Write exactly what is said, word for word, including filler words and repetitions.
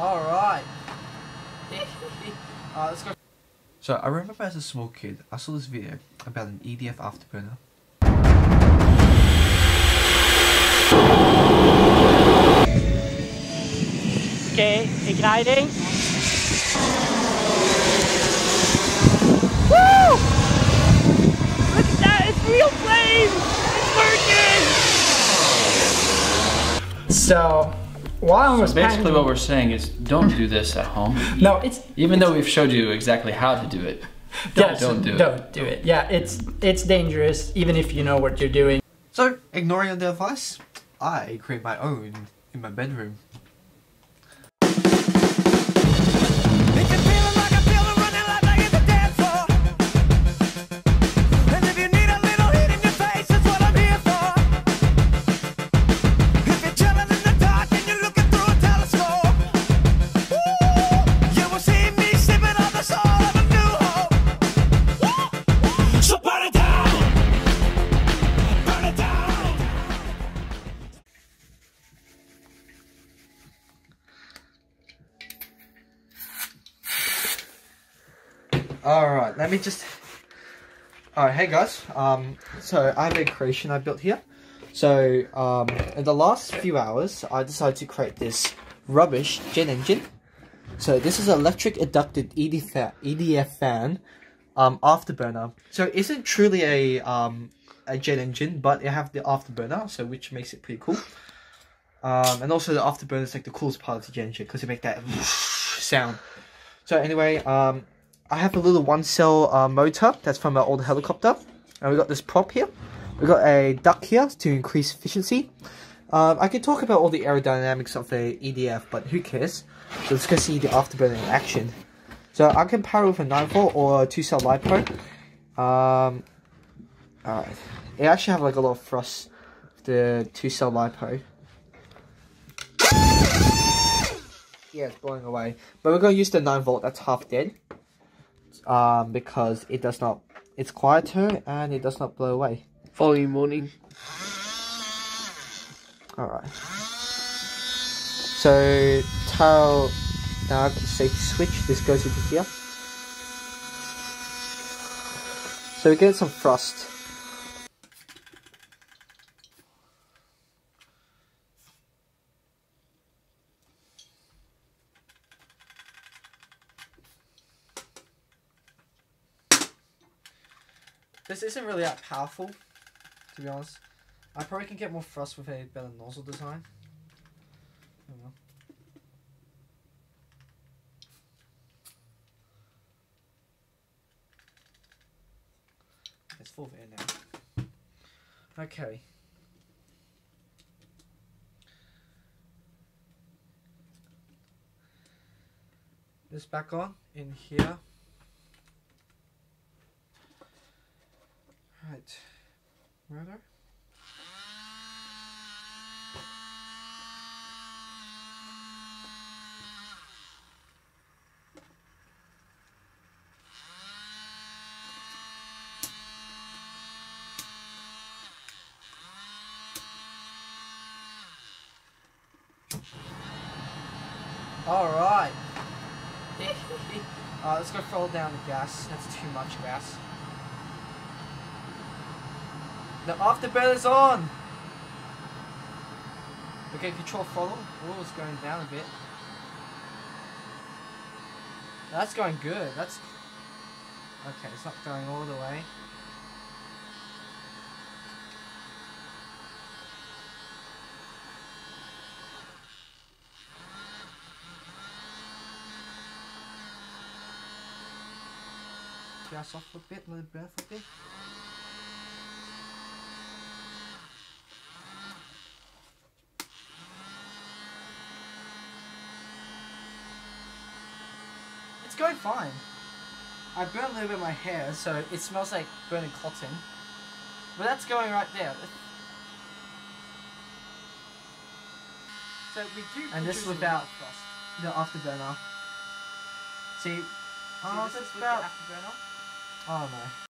All right. All right, let's go. So I remember as a small kid, I saw this video about an E D F afterburner. Okay, igniting. Woo! Look at that, it's real flame! It's working! So, while I was so basically what we're saying is, don't do this at home. No, it's... Even it's, though we've showed you exactly how to do it, don't, yeah, so don't do don't it. Don't do it. Yeah, it's, it's dangerous, even if you know what you're doing. So, ignoring the advice, I create my own in my bedroom. Alright, let me just... Alright, hey guys. Um, so, I have a creation I built here. So, um, in the last few hours, I decided to create this rubbish jet engine. So, this is an electric inducted E D F fan um, afterburner. So, it isn't truly a, um, a jet engine, but it have the afterburner, so which makes it pretty cool. Um, and also, the afterburner is like the coolest part of the jet engine, because it makes that sound. So, anyway... Um, I have a little one cell uh, motor that's from an old helicopter, and we got this prop here. We got a duct here to increase efficiency. Um, I could talk about all the aerodynamics of the E D F, but who cares? So let's go see the afterburner in action. So I can power with a nine volt or a two cell LiPo. Um, Alright, it actually have like a lot of thrust, the two cell LiPo. Yeah, it's blowing away. But we're gonna use the nine volt, that's half dead. Um, because it does not, it's quieter and it does not blow away. Volume warning. Alright. So, tile, now I can say switch, this goes into here. So we get some thrust. This isn't really that powerful, to be honest. I probably can get more thrust with a better nozzle design. I don't know. It's full of air now. Okay. This back on in here. Right, rotor. All right. uh, let's go roll down the gas. That's too much gas. The afterburner is on! Okay, control throttle. Oh, it's going down a bit. That's going good. That's... Okay, it's not going all the way. Gas off a bit, let it burn for a bit. Going fine. I burned a little bit of my hair, so it smells like burning cotton. But that's going right there. So we do. And this is without the afterburner. See, oh, so this is about the afterburner. Oh no.